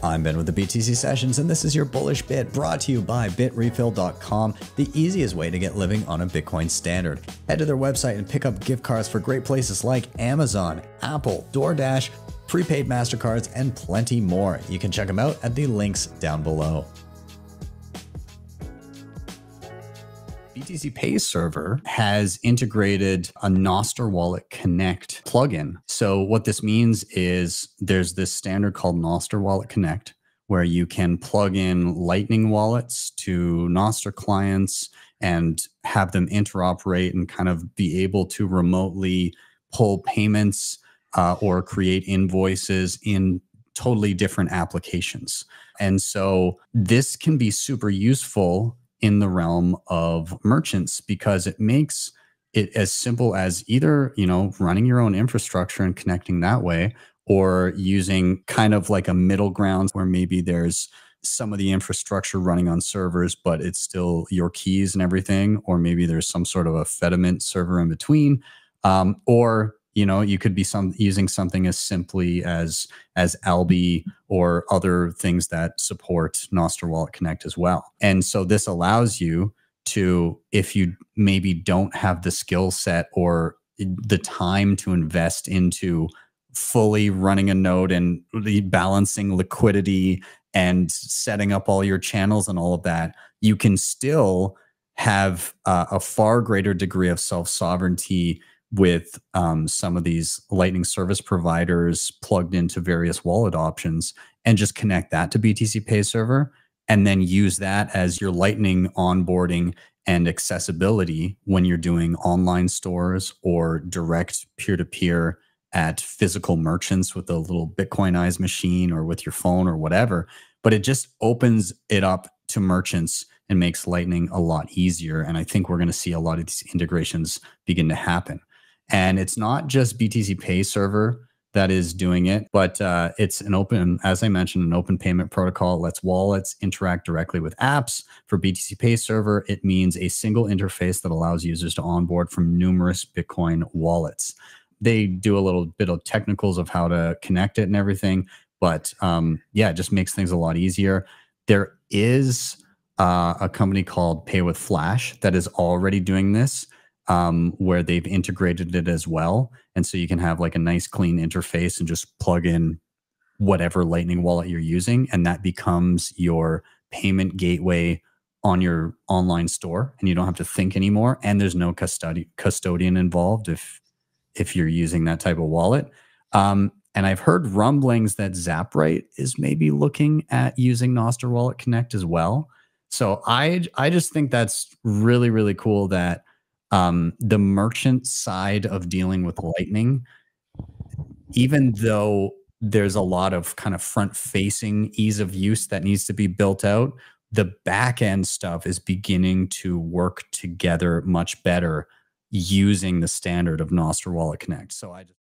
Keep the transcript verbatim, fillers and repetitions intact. I'm Ben with the B T C Sessions, and this is your Bullish Bit, brought to you by bit refill dot com, the easiest way to get living on a Bitcoin standard. Head to their website and pick up gift cards for great places like Amazon, Apple, DoorDash, prepaid MasterCards, and plenty more. You can check them out at the links down below. B T C Pay Server has integrated a Nostr Wallet Connect plugin. So what this means is there's this standard called Nostr Wallet Connect, where you can plug in Lightning wallets to Nostr clients and have them interoperate and kind of be able to remotely pull payments uh, or create invoices in totally different applications. And so this can be super useful in the realm of merchants, because it makes it as simple as either, you know, running your own infrastructure and connecting that way, or using kind of like a middle ground where maybe there's some of the infrastructure running on servers, but it's still your keys and everything, or maybe there's some sort of a Fedimint server in between, um, or you know, you could be some using something as simply as as Alby or other things that support Nostr Wallet Connect as well. And so this allows you to, if you maybe don't have the skill set or the time to invest into fully running a node and balancing liquidity and setting up all your channels and all of that, you can still have uh, a far greater degree of self-sovereignty with um, some of these Lightning service providers plugged into various wallet options, and just connect that to B T C Pay Server, and then use that as your Lightning onboarding and accessibility when you're doing online stores or direct peer-to-peer at physical merchants with a little Bitcoinized machine or with your phone or whatever. But it just opens it up to merchants and makes Lightning a lot easier. And I think we're going to see a lot of these integrations begin to happen. And it's not just B T C Pay Server that is doing it, but uh, it's an open, as I mentioned, an open payment protocol. It lets wallets interact directly with apps. For B T C Pay Server, it means a single interface that allows users to onboard from numerous Bitcoin wallets. They do a little bit of technicals of how to connect it and everything, but um, yeah, it just makes things a lot easier. There is uh, a company called Pay with Flash that is already doing this, Um, where they've integrated it as well. And so you can have like a nice clean interface and just plug in whatever Lightning wallet you're using, and that becomes your payment gateway on your online store, and you don't have to think anymore. And there's no custodi- custodian involved if if you're using that type of wallet. Um, and I've heard rumblings that ZapRite is maybe looking at using Nostr Wallet Connect as well. So I, I just think that's really, really cool that Um, the merchant side of dealing with Lightning, even though there's a lot of kind of front-facing ease of use that needs to be built out, the back-end stuff is beginning to work together much better using the standard of Nostr Wallet Connect. So I just